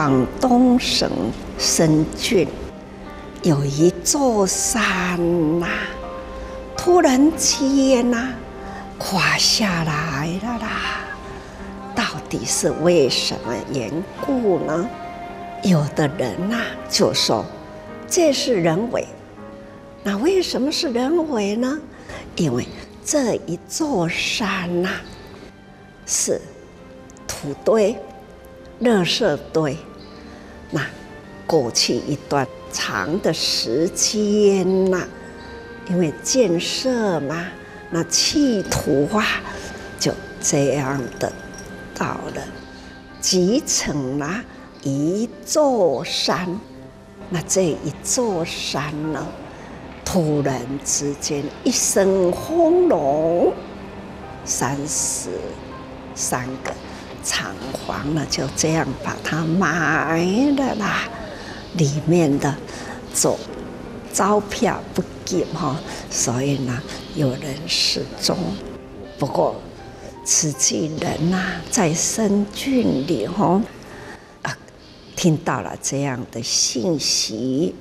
广东省深圳有一座山呐、啊，突然间呐、啊，垮下来了啦！到底是为什么缘故呢？有的人呐、啊、就说这是人为，那为什么是人为呢？因为这一座山呐、啊、是土堆、垃圾堆，那过去一段长的时间呐、啊，因为建设嘛，那弃土啊就这样的到了，集成了、啊、一座山。那这一座山呢，突然之间一声轰隆，33个厂房呢就这样把它埋了啦。里面的招票不给哈，所以呢有人失踪。不过慈济人呐、啊、在深圳里哈。听到了这样的信息，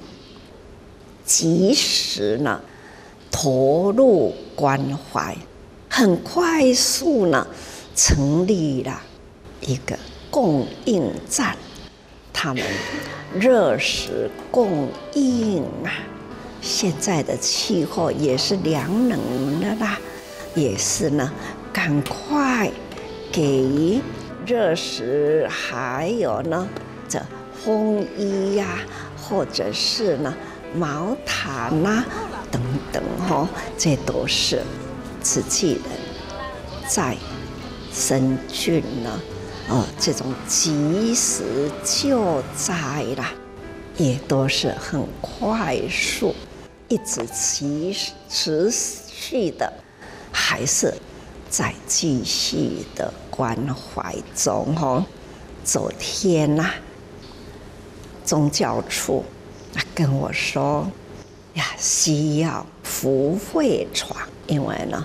及时呢投入关怀，很快速呢成立了一个供应站，他们热食供应啊。现在的气候也是凉冷的啦，也是呢赶快给热食，还有呢这风衣呀、啊，或者是呢毛毯呐、啊、等等哦，这都是慈济人在深圳呢，这种及时救灾啦，也都是很快速，一直持续的，还是在继续的关怀中哦。昨天呐、啊。宗教处跟我说呀，需要福慧床，因为呢，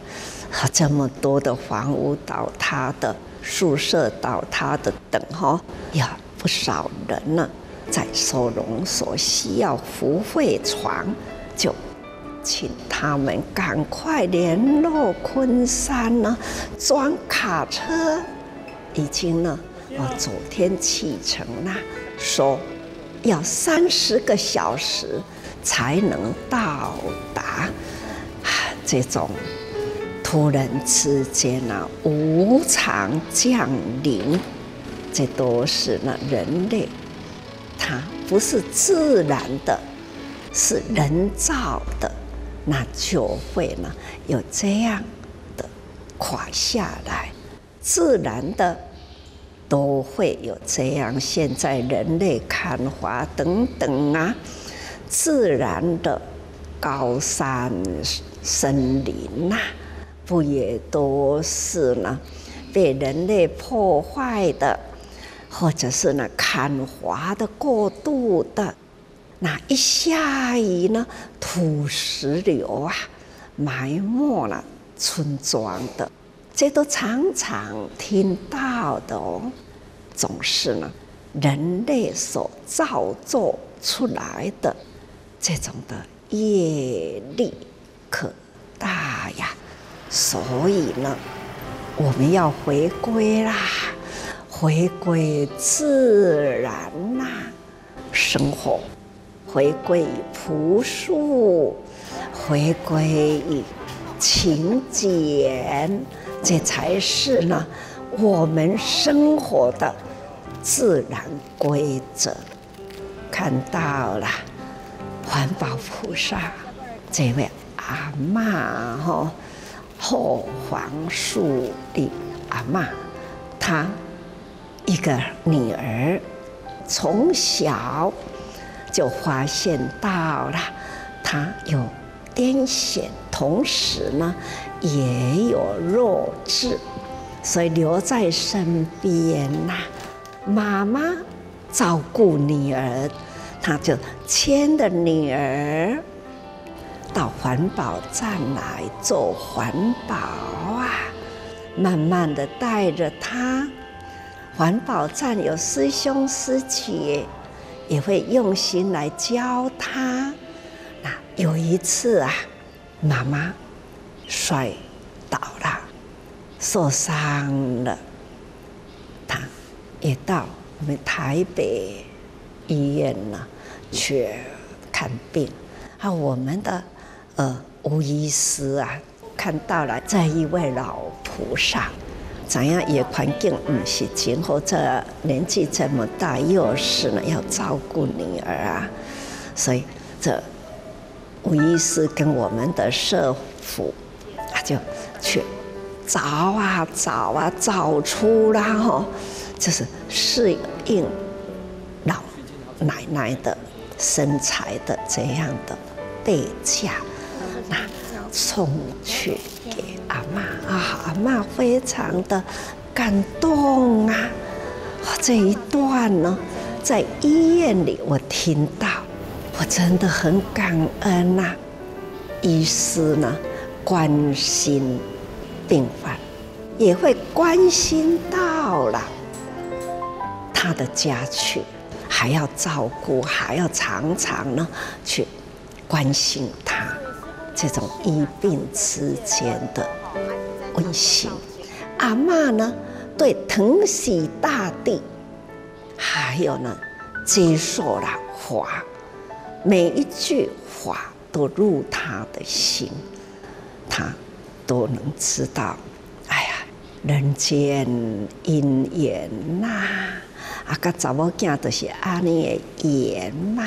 这么多的房屋倒塌的、宿舍倒塌的等哈，有不少人呢在收容所需要福慧床，就请他们赶快联络昆山呢装卡车，已经呢，昨天启程了，说。要30个小时才能到达，这种突然之间呢、啊、无常降临，这都是呢人类，它不是自然的，是人造的，那就会呢有这样的垮下来，自然的。都会有这样，现在人类砍伐等等啊，自然的高山森林呐、啊，不也都是呢被人类破坏的，或者是呢砍伐的过度的，那一下雨呢，土石流啊，埋没了村庄的，这都常常听到的哦。总是呢，人类所造作出来的这种的业力可大呀，所以呢，我们要回归啦，回归自然呐、啊，生活，回归朴素，回归勤俭，这才是呢。我们生活的自然规则，看到了环保菩萨这位阿嬷吼，后黄素的阿嬷，她一个女儿从小就发现到了她有癫痫，同时呢也有弱智。所以留在身边呐、啊，妈妈照顾女儿，她就牵着女儿到环保站来做环保啊，慢慢的带着她环保站有师兄师姐也会用心来教他。那有一次啊，妈妈摔倒了，受伤了，他也到我们台北医院呢去看病。啊，我们的吴医师啊，看到了这一位老菩萨。 怎样也环境不是今后这年纪这么大，又是呢要照顾女儿啊，所以这吴医师跟我们的社福啊就去找啊找啊找出啦吼，就是适应老奶奶的身材的这样的背架，那送去。 给阿嬷啊，阿嬷非常的感动啊！这一段呢，在医院里我听到，我真的很感恩呐、啊。医师呢，关心病患，也会关心到了他的家去，还要照顾，还要常常呢去关心他。 这种医病之间的温馨，阿嬷呢对疼惜大地，还有呢接受了法，每一句法都入他的心，他都能知道。哎呀，人间姻缘呐，啊，跟查某囝就是安尼的缘嘛。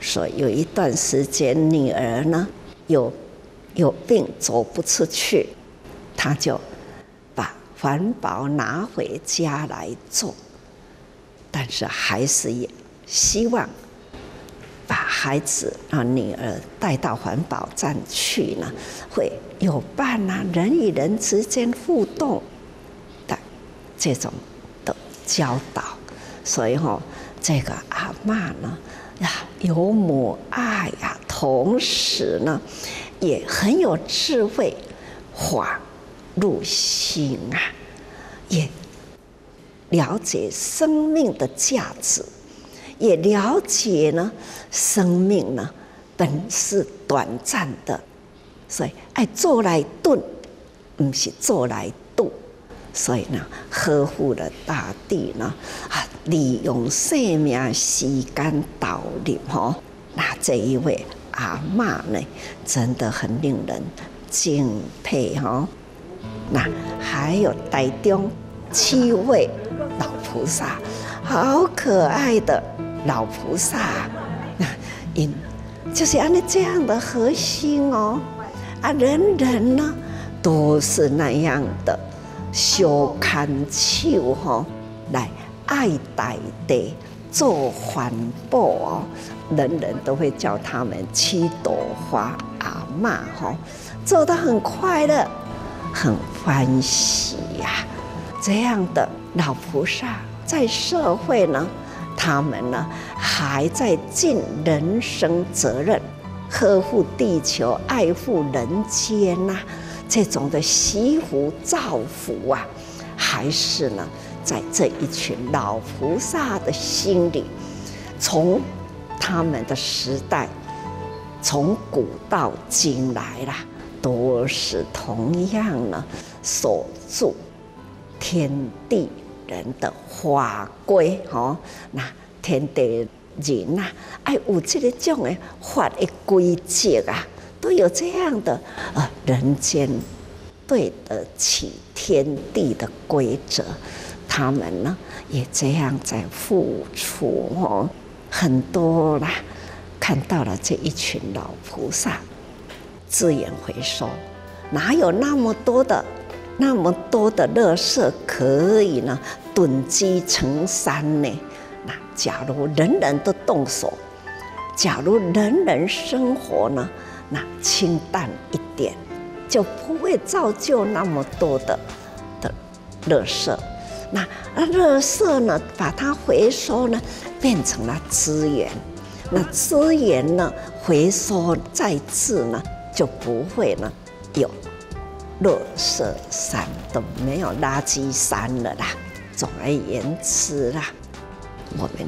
所以有一段时间，女儿呢。 有病走不出去，他就把环保拿回家来做，但是还是也希望把孩子啊女儿带到环保站去呢，会有伴啊，人与人之间互动的这种的教导，所以哈、哦，这个阿嬷呢。 呀，有母爱呀、啊，同时呢，也很有智慧，法入心啊，也了解生命的价值，也了解呢，生命呢本是短暂的，所以爱做来顿，不是做来度，所以呢，呵护了大地呢，啊。 利用生命时间倒流吼，那这一位阿嬷呢，真的很令人敬佩吼。那还有台中7位老菩萨，好可爱的老菩萨，那因就是按照这样的核心哦，啊，人人呢都是那样的修堪手吼来。 爱戴的做环保哦，人人都会叫他们7朵花阿嬷哈，做得很快乐，很欢喜呀、啊。这样的老菩萨在社会呢，他们呢还在尽人生责任，呵护地球、爱护人间呐、啊，这种的惜福造福啊，还是呢。 在这一群老菩萨的心里，从他们的时代，从古到今来啦，都是同样呢守住天地人的法规哦。那天地人呐、啊，哎，有这个种的法的规则啊，都有这样的人间对得起天地的规则。 他们呢也这样在付出哦，很多啦，看到了这一群老菩萨，资源回收，哪有那么多的垃圾可以呢囤积成山呢？那假如人人都动手，假如人人生活呢，那清淡一点，就不会造就那么多的垃圾。 那垃圾呢，把它回收呢，变成了资源。那资源呢，回收再制呢，就不会呢有垃圾山，都没有垃圾山了啦。总而言之啦，我们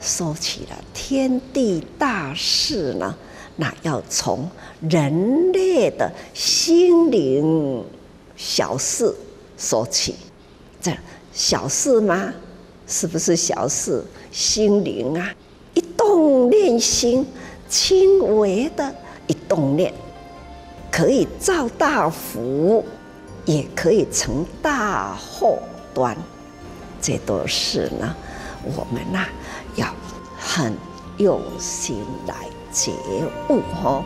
说起了天地大事呢，那要从人类的心灵小事说起。这小事吗？是不是小事？心灵啊，一动念心，轻微的一动念，可以造大福，也可以成大祸端。这都是呢，我们啊要很用心来觉悟哦。